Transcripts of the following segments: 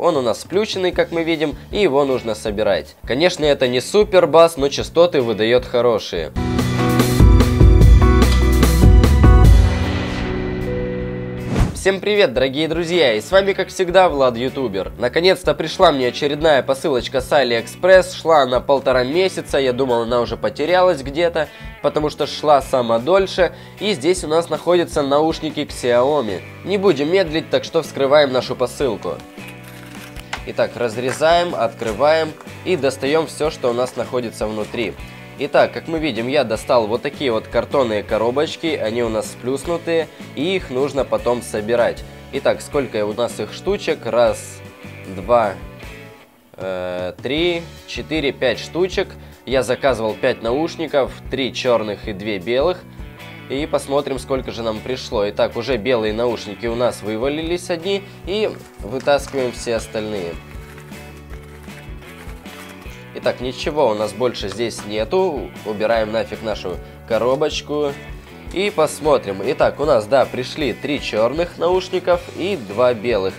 Он у нас включенный, как мы видим, и его нужно собирать. Конечно, это не супер бас, но частоты выдает хорошие. Всем привет, дорогие друзья, и с вами, как всегда, Влад Ютубер. Наконец-то пришла мне очередная посылочка с AliExpress, шла она 1,5 месяца, я думал, она уже потерялась где-то, потому что шла сама дольше, и здесь у нас находятся наушники Xiaomi. Не будем медлить, так что вскрываем нашу посылку. Итак, разрезаем, открываем и достаем все, что у нас находится внутри. Итак, как мы видим, я достал вот такие вот картонные коробочки, они у нас сплюснутые, и их нужно потом собирать. Итак, сколько у нас их штучек? Раз, два, три, четыре, 5 штучек. Я заказывал 5 наушников, 3 черных и 2 белых. И посмотрим, сколько же нам пришло. Итак, уже белые наушники у нас вывалились одни, и вытаскиваем все остальные. Итак, ничего у нас больше здесь нету, убираем нафиг нашу коробочку и посмотрим. Итак, у нас, да, пришли 3 черных наушников и 2 белых.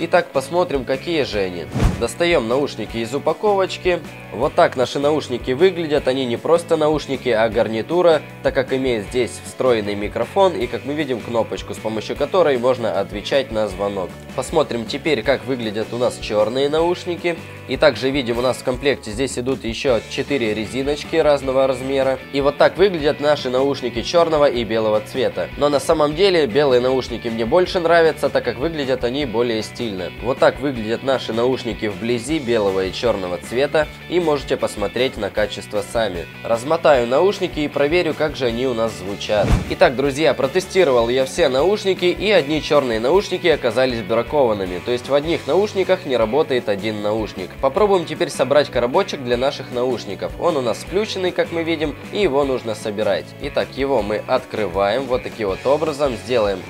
Итак, посмотрим, какие же они. Достаем наушники из упаковочки. Вот так наши наушники выглядят. Они не просто наушники, а гарнитура, так как имеет здесь встроенный микрофон и, как мы видим, кнопочку, с помощью которой можно отвечать на звонок. Посмотрим теперь, как выглядят у нас черные наушники. И также видим, у нас в комплекте здесь идут еще 4 резиночки разного размера. И вот так выглядят наши наушники черного и белого цвета. Но на самом деле белые наушники мне больше нравятся, так как выглядят они более стильно. Вот так выглядят наши наушники вблизи белого и черного цвета. И можете посмотреть на качество сами. Размотаю наушники и проверю, как же они у нас звучат. Итак, друзья, протестировал я все наушники, и одни черные наушники оказались бракованными. То есть в одних наушниках не работает один наушник. Попробуем теперь собрать коробочек для наших наушников. Он у нас включенный, как мы видим, и его нужно собирать. Итак, его мы открываем вот таким вот образом, делаем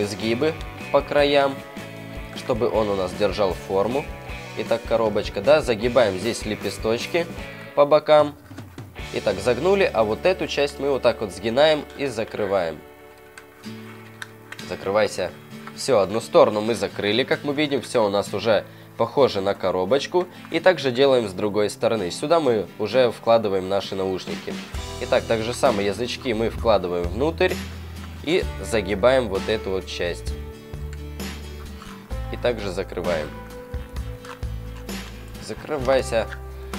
изгибы по краям, чтобы он у нас держал форму. Итак, коробочка, да, загибаем здесь лепесточки по бокам. Итак, загнули, а вот эту часть мы вот так вот сгибаем и закрываем. Закрывайся. Все, одну сторону мы закрыли, как мы видим, все у нас уже похоже на коробочку. И также делаем с другой стороны. Сюда мы уже вкладываем наши наушники. Итак, так же самое, язычки мы вкладываем внутрь и загибаем вот эту вот часть. И также закрываем. Закрывайся.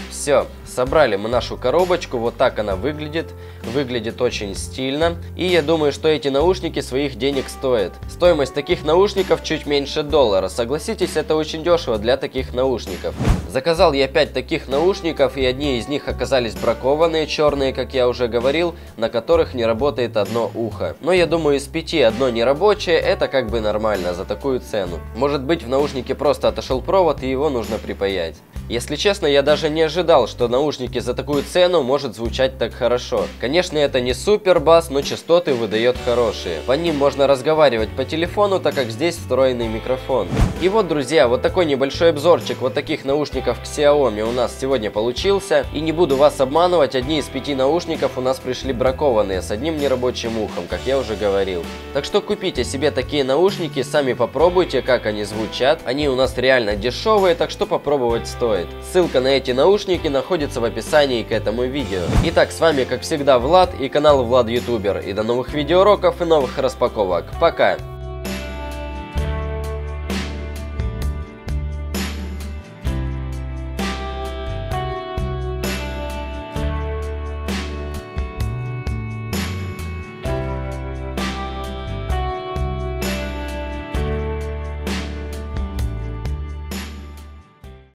Все, собрали мы нашу коробочку, вот так она выглядит. Выглядит очень стильно. И я думаю, что эти наушники своих денег стоят. Стоимость таких наушников чуть меньше $1. Согласитесь, это очень дешево для таких наушников. Заказал я 5 таких наушников, и одни из них оказались бракованные, черные, как я уже говорил, на которых не работает одно ухо. Но я думаю, из 5 одно нерабочее, это как бы нормально за такую цену. Может быть, в наушнике просто отошел провод, и его нужно припаять. Если честно, я даже не ожидал, что наушники за такую цену может звучать так хорошо. Конечно, это не супер бас, но частоты выдает хорошие. По ним можно разговаривать по телефону, так как здесь встроенный микрофон. И вот, друзья, вот такой небольшой обзорчик вот таких наушников Xiaomi у нас сегодня получился. И не буду вас обманывать, одни из 5 наушников у нас пришли бракованные, с одним нерабочим ухом, как я уже говорил. Так что купите себе такие наушники, сами попробуйте, как они звучат. Они у нас реально дешевые, так что попробовать стоит. Ссылка на эти наушники находится в описании к этому видео. Итак, с вами, как всегда, Влад и канал Влад Ютубер. И до новых видеоуроков и новых распаковок. Пока!